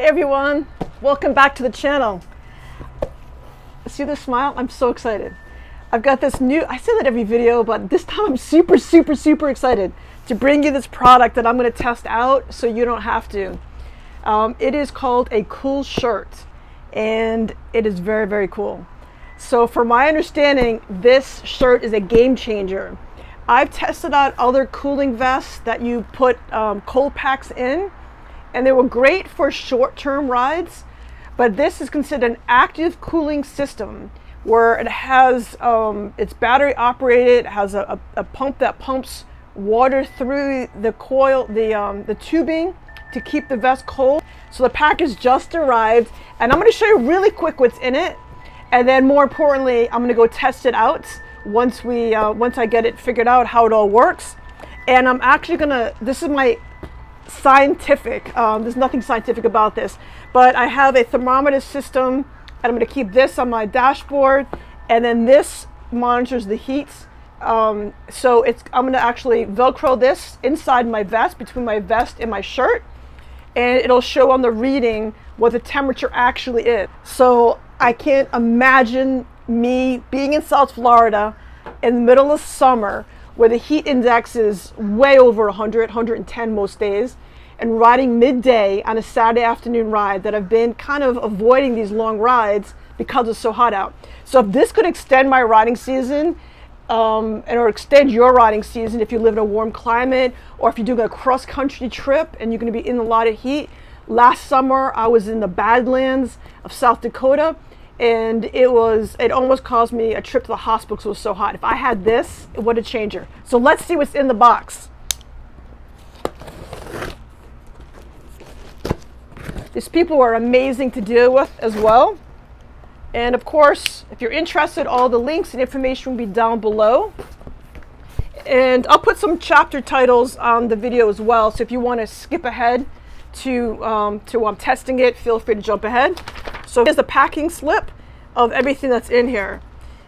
Hey everyone, welcome back to the channel. See the smile? I'm so excited. I've got this new, I say that every video, but this time I'm super, super, super excited to bring you this product that I'm going to test out so you don't have to. It is called a cool shirt and it is very, very cool. So from my understanding, this shirt is a game changer. I've tested out other cooling vests that you put cold packs in, and they were great for short-term rides, but this is considered an active cooling system where it has, it's battery operated, it has a pump that pumps water through the coil, the tubing to keep the vest cold. So the package just arrived, and I'm gonna show you really quick what's in it, and then more importantly, I'm gonna go test it out once we, once I get it figured out how it all works. And I'm actually gonna, this is my scientific, there's nothing scientific about this, but I have a thermometer system and I'm going to keep this on my dashboard, and then this monitors the heat. So it's, I'm going to actually velcro this inside my vest, between my vest and my shirt, and it'll show on the reading what the temperature actually is. So I can't imagine me being in South Florida in the middle of summer where the heat index is way over 100, 110 most days, and riding midday on a Saturday afternoon ride that I've been kind of avoiding these long rides because it's so hot out. So if this could extend my riding season, or extend your riding season if you live in a warm climate, or if you're doing a cross-country trip and you're going to be in a lot of heat. Last summer, I was in the Badlands of South Dakota, and it almost caused me a trip to the hospital because it was so hot. If I had this, it would have changed her. So let's see what's in the box. These people are amazing to deal with as well. And of course, if you're interested, all the links and information will be down below. And I'll put some chapter titles on the video as well. So if you want to skip ahead to I'm testing it, feel free to jump ahead. So here's the packing slip of everything that's in here.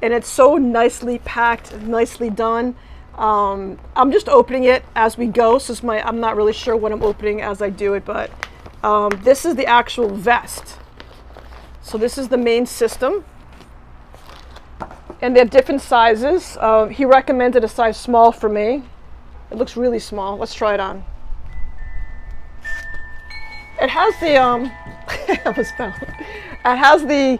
And it's so nicely packed, nicely done. I'm just opening it as we go. So I'm not really sure what I'm opening as I do it, but this is the actual vest. So this is the main system. And they have different sizes. He recommended a size small for me. It looks really small. Let's try it on. It has the, it has the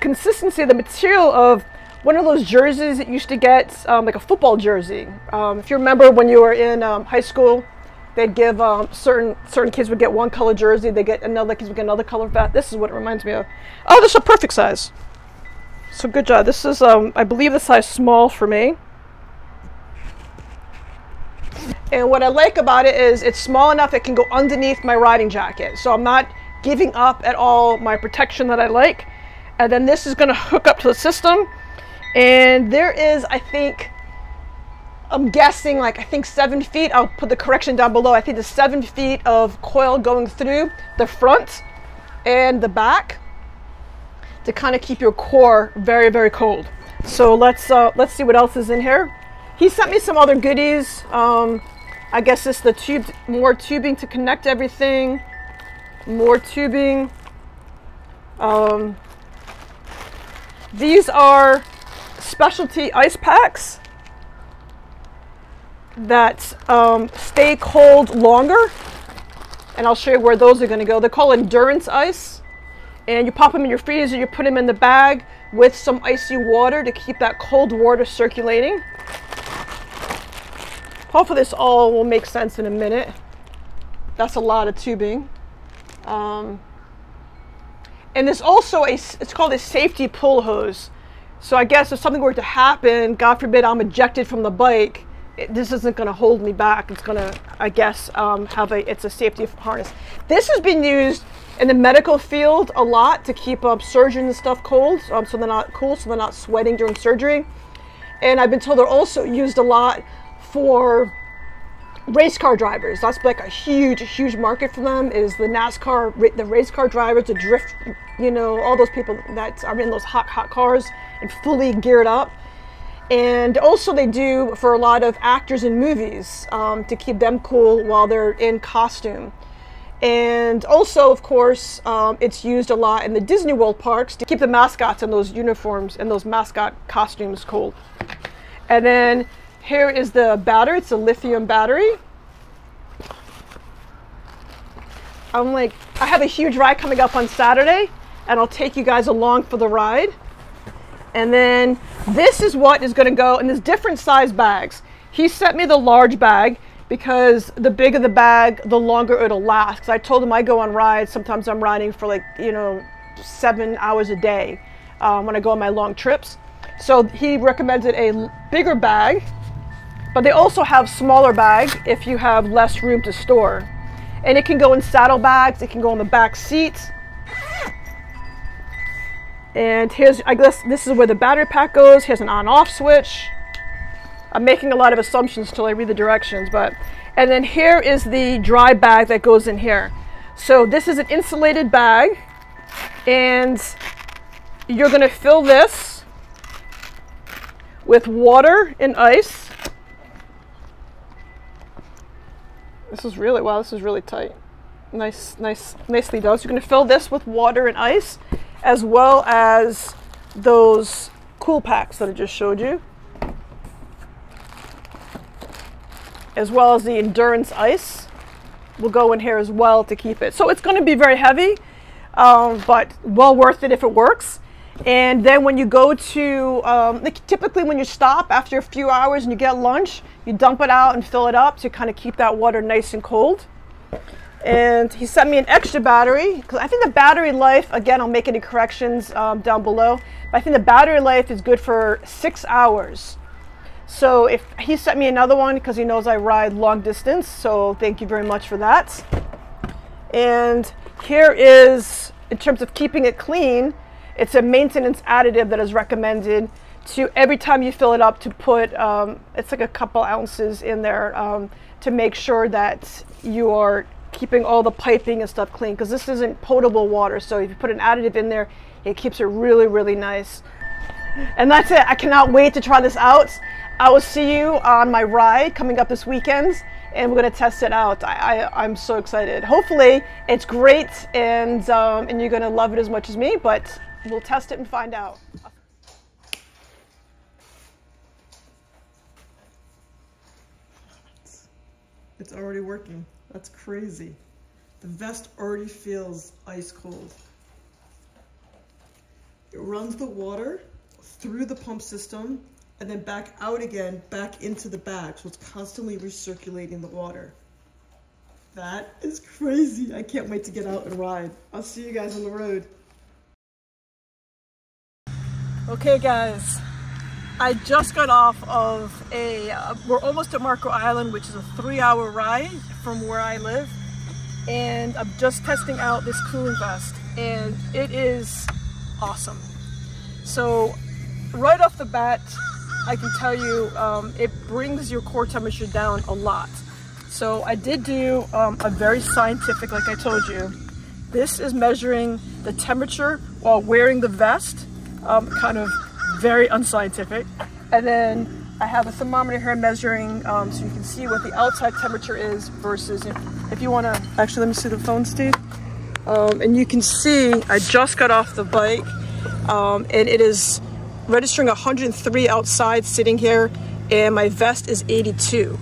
consistency, the material of one of those jerseys that you used to get, like a football jersey. If you remember when you were in high school, they'd give, certain kids would get one color jersey, they get another kids would get another color vest. This is what it reminds me of. Oh, this is a perfect size. So good job. This is, I believe the size small for me. And what I like about it is it's small enough it can go underneath my riding jacket. So I'm not giving up at all my protection that I like. And then this is going to hook up to the system. And there is, I think, I'm guessing, like I think 7 feet. I'll put the correction down below. I think there's 7 feet of coil going through the front and the back to kind of keep your core very, very cold. So let's see what else is in here. He sent me some other goodies. I guess it's the tube, more tubing to connect everything, more tubing. These are specialty ice packs that stay cold longer, and I'll show you where those are going to go. They're called endurance ice, and you pop them in your freezer, you put them in the bag with some icy water to keep that cold water circulating. Hopefully this all will make sense in a minute. That's a lot of tubing. And there's also it's called a safety pull hose. So I guess if something were to happen, God forbid I'm ejected from the bike, this isn't gonna hold me back. It's gonna, I guess, it's a safety harness. This has been used in the medical field a lot to keep surgeons and stuff cold, so they're not cool, so they're not sweating during surgery. And I've been told they're also used a lot for race car drivers. That's like a huge market for them, is the NASCAR, the race car drivers, the drift, you know, all those people that are in those hot cars and fully geared up. And also they do for a lot of actors in movies to keep them cool while they're in costume. And also, of course, it's used a lot in the Disney World parks to keep the mascots in those uniforms and those mascot costumes cool. And then here is the battery. It's a lithium battery. I'm like, I have a huge ride coming up on Saturday, and I'll take you guys along for the ride. And then this is what is going to go in these different size bags. He sent me the large bag, because the bigger the bag, the longer it'll last. Because I told him I go on rides, sometimes I'm riding for, like, you know, 7 hours a day when I go on my long trips. So he recommended a bigger bag, but they also have smaller bag if you have less room to store. And it can go in saddlebags, it can go on the back seats. And here's, I guess this is where the battery pack goes. Here's an on-off switch. I'm making a lot of assumptions till I read the directions, but, and then here is the dry bag that goes in here. So this is an insulated bag, and you're going to fill this with water and ice. This is really, wow, this is really tight. Nicely done. So you're going to fill this with water and ice, as well as those cool packs that I just showed you, as well as the endurance ice will go in here as well to keep it. So it's going to be very heavy, but well worth it if it works. And then when you go to, like typically when you stop after a few hours and you get lunch, you dump it out and fill it up to kind of keep that water nice and cold. And he sent me an extra battery, because I think the battery life, again, I'll make any corrections down below, but I think the battery life is good for 6 hours. So if he sent me another one, because he knows I ride long distance, so thank you very much for that. And here is, in terms of keeping it clean, it's a maintenance additive that is recommended to, every time you fill it up, to put, it's like a couple ounces in there to make sure that you are keeping all the piping and stuff clean, because this isn't potable water, so if you put an additive in there, it keeps it really, really nice. And that's it. I cannot wait to try this out. I will see you on my ride coming up this weekend, and we're going to test it out. I'm so excited. Hopefully it's great, and you're going to love it as much as me, but we'll test it and find out. It's already working. That's crazy. The vest already feels ice cold. It runs the water through the pump system, and then back out again, back into the bag. So it's constantly recirculating the water. That is crazy. I can't wait to get out and ride. I'll see you guys on the road. Okay guys, I just got off of a, we're almost at Marco Island, which is a 3 hour ride from where I live. And I'm just testing out this cooling vest, and it is awesome. So right off the bat, I can tell you it brings your core temperature down a lot. So I did do a very scientific, like I told you, this is measuring the temperature while wearing the vest, kind of very unscientific. And then I have a thermometer here measuring so you can see what the outside temperature is versus if you want to, actually let me see the phone, Steve. And you can see I just got off the bike and it is registering 103 outside sitting here, and my vest is 82.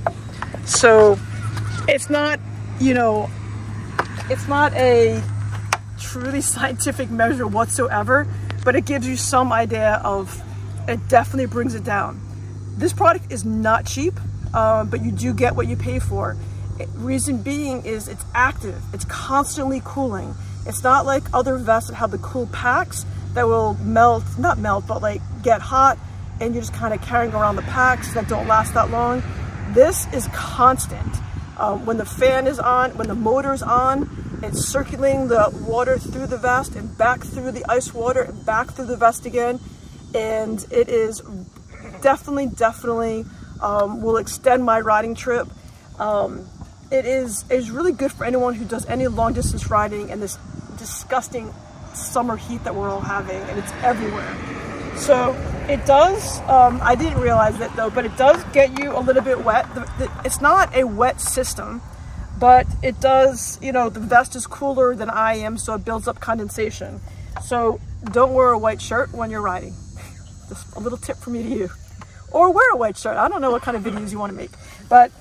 So it's not, you know, it's not a truly scientific measure whatsoever, but it gives you some idea of, it definitely brings it down. This product is not cheap, but you do get what you pay for. Reason being is it's active, it's constantly cooling. It's not like other vests that have the cool packs that will melt, not melt, but like get hot, and you're just kind of carrying around the packs that don't last that long. This is constant. When the fan is on, when the motor's on, it's circulating the water through the vest and back through the ice water and back through the vest again. And it is definitely will extend my riding trip. It is really good for anyone who does any long distance riding and this disgusting summer heat that we're all having, and it's everywhere. So it does, I didn't realize it though, but it does get you a little bit wet. It's not a wet system, but it does, you know, the vest is cooler than I am, so it builds up condensation. So don't wear a white shirt when you're riding. Just a little tip from me to you. Or wear a white shirt. I don't know what kind of videos you want to make, but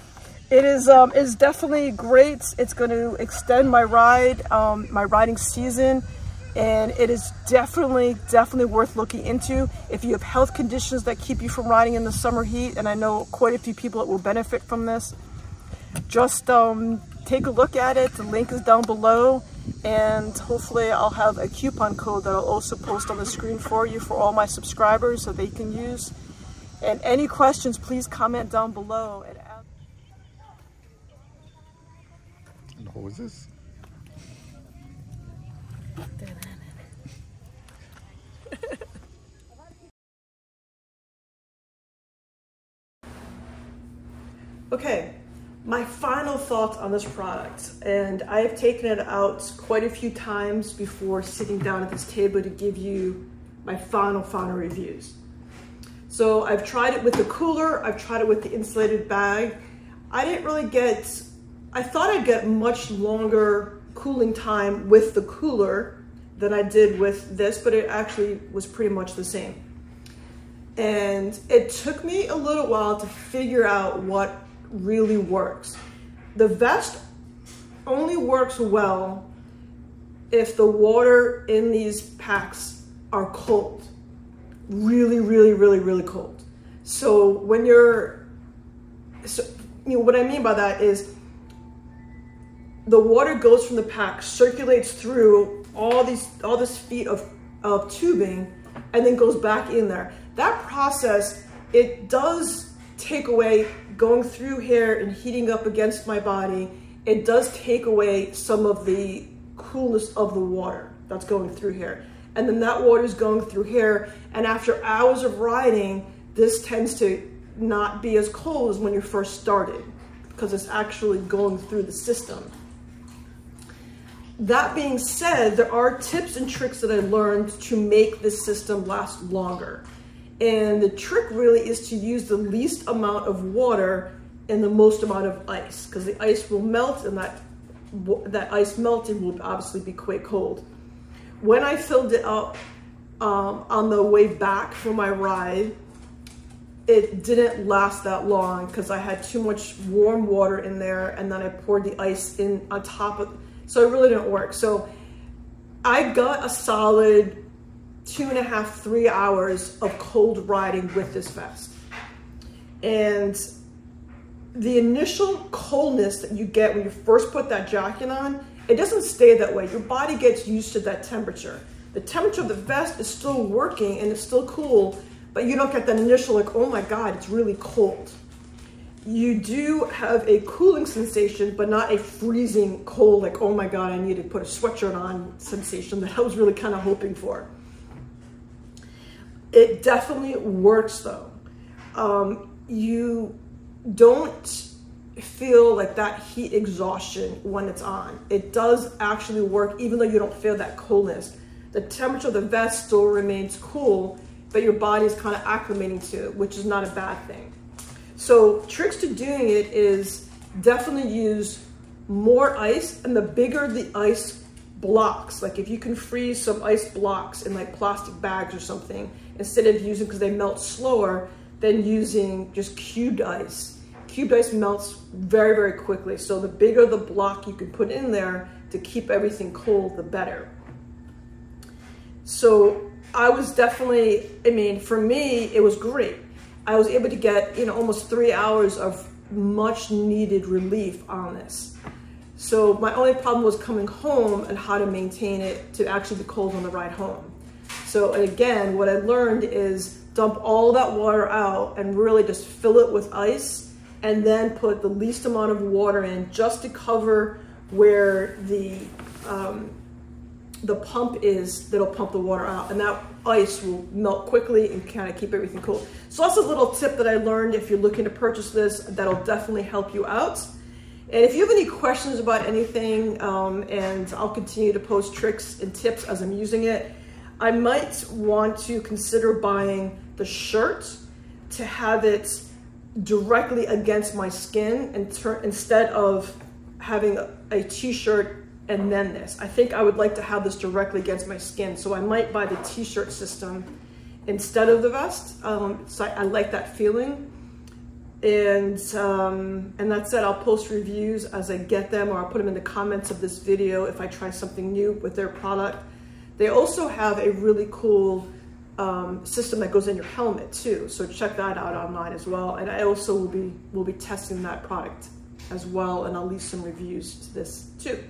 it is definitely great. It's going to extend my ride, my riding season, and it is definitely worth looking into. If you have health conditions that keep you from riding in the summer heat, and I know quite a few people that will benefit from this, just take a look at it. The link is down below, and hopefully I'll have a coupon code that I'll also post on the screen for you for all my subscribers so they can use. And any questions, please comment down below. And what was this? Okay, my final thoughts on this product, and I have taken it out quite a few times before sitting down at this table to give you my final reviews. So I've tried it with the cooler, I've tried it with the insulated bag. I didn't really get, I thought I'd get much longer cooling time with the cooler than I did with this, but it actually was pretty much the same. And it took me a little while to figure out what really works. The vest only works well if the water in these packs are cold, really cold. So when you're, you know what I mean by that is the water goes from the pack, circulates through all this feet of tubing, and then goes back in there. That process, it does take away going through here and heating up against my body. It does take away some of the coolness of the water that's going through here. And then that water is going through here. And after hours of riding, this tends to not be as cold as when you first started because it's actually going through the system. That being said, there are tips and tricks that I learned to make this system last longer. And the trick really is to use the least amount of water and the most amount of ice, because the ice will melt, and that ice melting will obviously be quite cold. When I filled it up on the way back from my ride, it didn't last that long because I had too much warm water in there, and then I poured the ice in on top of, so it really didn't work. So I got a solid 2.5 to 3 hours of cold riding with this vest, and the initial coldness that you get when you first put that jacket on, it doesn't stay that way. Your body gets used to that temperature. The temperature of the vest is still working and it's still cool, but you don't get that initial like, oh my god, it's really cold. You do have a cooling sensation, but not a freezing cold like, oh my god, I need to put a sweatshirt on sensation that I was really kind of hoping for. It definitely works though. You don't feel like that heat exhaustion when it's on. It does actually work even though you don't feel that coldness. The temperature of the vest still remains cool, but your body is kind of acclimating to it, which is not a bad thing. So tricks to doing it is definitely use more ice, and the bigger the ice blocks, like if you can freeze some ice blocks in like plastic bags or something, instead of using, because they melt slower than using just cubed ice. Cubed ice melts very quickly. So the bigger the block you can put in there to keep everything cold, the better. So I was definitely, I mean, for me, it was great. I was able to get, you know, almost 3 hours of much needed relief on this. So my only problem was coming home and how to maintain it to actually be cold on the ride home. So again, what I learned is dump all that water out and really just fill it with ice, and then put the least amount of water in just to cover where the pump is that'll pump the water out, and that ice will melt quickly and kind of keep everything cool. So that's a little tip that I learned if you're looking to purchase this, that'll definitely help you out. And if you have any questions about anything, and I'll continue to post tricks and tips as I'm using it, I might want to consider buying the shirt to have it directly against my skin, and instead of having a t-shirt and then this. I think I would like to have this directly against my skin, so I might buy the t-shirt system instead of the vest. So I like that feeling. And that's it. I'll post reviews as I get them, or I'll put them in the comments of this video if I try something new with their product. They also have a really cool system that goes in your helmet too, so check that out online as well. And I also will be testing that product as well, and I'll leave some reviews to this too.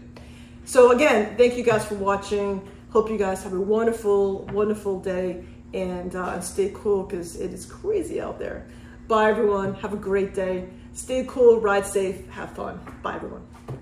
So again, thank you guys for watching. Hope you guys have a wonderful, wonderful day, and stay cool because it is crazy out there. Bye everyone, have a great day. Stay cool, ride safe, have fun. Bye everyone.